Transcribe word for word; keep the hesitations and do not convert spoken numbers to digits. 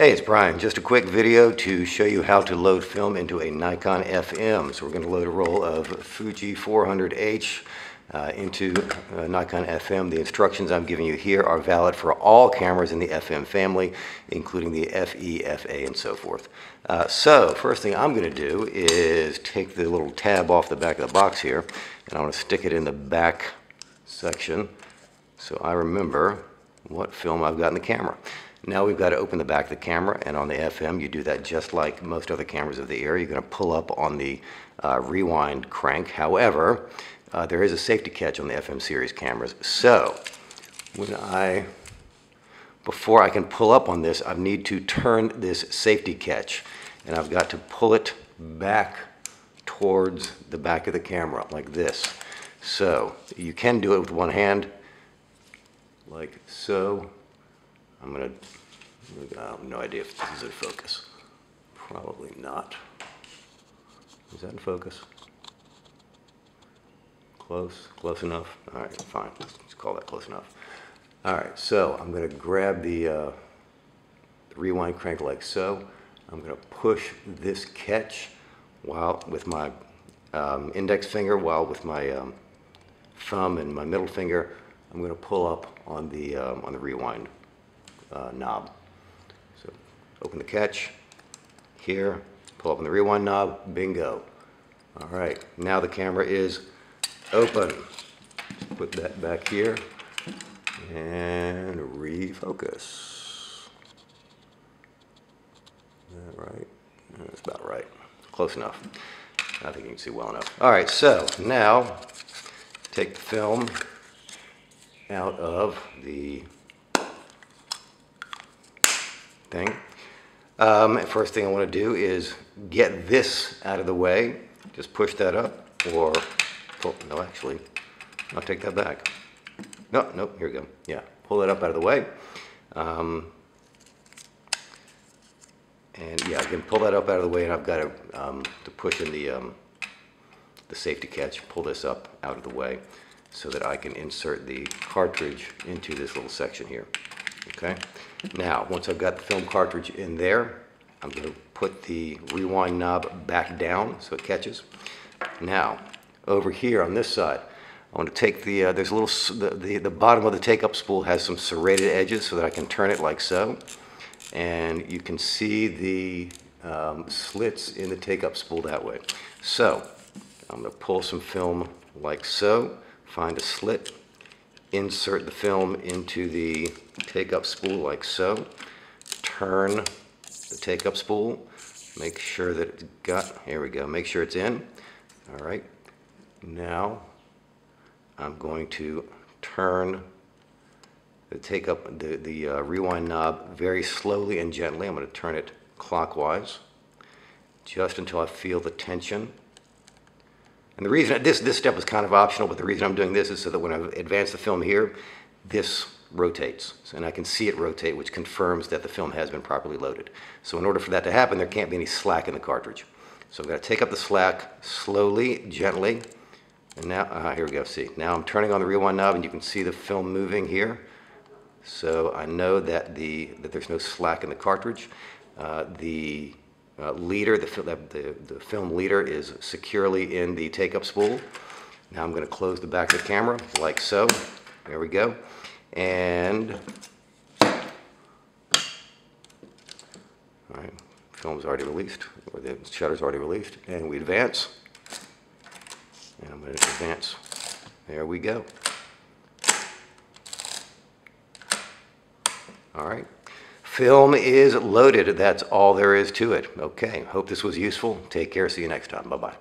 Hey, it's Brian. Just a quick video to show you how to load film into a Nikon F M. So we're going to load a roll of Fuji four hundred H uh, into uh, Nikon F M. The instructions I'm giving you here are valid for all cameras in the F M family, including the F E, F A, and so forth. Uh, so first thing I'm going to do is take the little tab off the back of the box here, and I'm going to stick it in the back section so I remember what film I've got in the camera. Now we've got to open the back of the camera, and on the F M you do that just like most other cameras of the era. You're going to pull up on the uh, rewind crank. However, uh, there is a safety catch on the F M series cameras. So when I, before I can pull up on this, I need to turn this safety catch, and I've got to pull it back towards the back of the camera like this. So you can do it with one hand like so. I'm gonna, I have no idea if this is in focus. Probably not. Is that in focus? Close, close enough. All right, fine, let's, let's call that close enough. All right, so I'm gonna grab the, uh, the rewind crank like so. I'm gonna push this catch while with my um, index finger, while with my um, thumb and my middle finger, I'm gonna pull up on the, um, on the rewind Uh, knob. So open the catch here, pull up on the rewind knob, bingo. All right, now the camera is open. Put that back here and refocus. Is that right? That's about right. Close enough. I think you can see well enough. All right, so now take the film out of the thing. Um, first thing I want to do is get this out of the way. Just push that up, or pull, no, actually, I'll take that back. No, no, here we go. Yeah, pull it up out of the way. Um, and yeah, I can pull that up out of the way, and I've got to, um, to push in the, um, the safety catch, pull this up out of the way so that I can insert the cartridge into this little section here. Okay, now once I've got the film cartridge in there, I'm going to put the rewind knob back down so it catches. Now over here on this side, I want to take the, uh, there's a little, the, the, the bottom of the take-up spool has some serrated edges so that I can turn it like so. And you can see the um, slits in the take-up spool that way. So I'm going to pull some film like so, find a slit, insert the film into the take-up spool like so, turn the take-up spool, make sure that it's got, here we go, make sure it's in. All right, now I'm going to turn the take-up, the, the uh, rewind knob very slowly and gently. I'm going to turn it clockwise just until I feel the tension. And the reason, this, this step is kind of optional, but the reason I'm doing this is so that when I advance the film here, this rotates. And I can see it rotate, which confirms that the film has been properly loaded. So in order for that to happen, there can't be any slack in the cartridge. So I'm going to take up the slack slowly, gently. And now, uh, here we go, see. Now I'm turning on the rewind knob, and you can see the film moving here. So I know that, the, that there's no slack in the cartridge. Uh, the... Uh, leader, the, the, the film leader is securely in the take-up spool. Now I'm going to close the back of the camera like so. There we go. And all right, film's already released, or the shutter's already released, and we advance. And I'm going to advance. There we go. All right. Film is loaded. That's all there is to it. Okay, hope this was useful. Take care. See you next time. Bye-bye.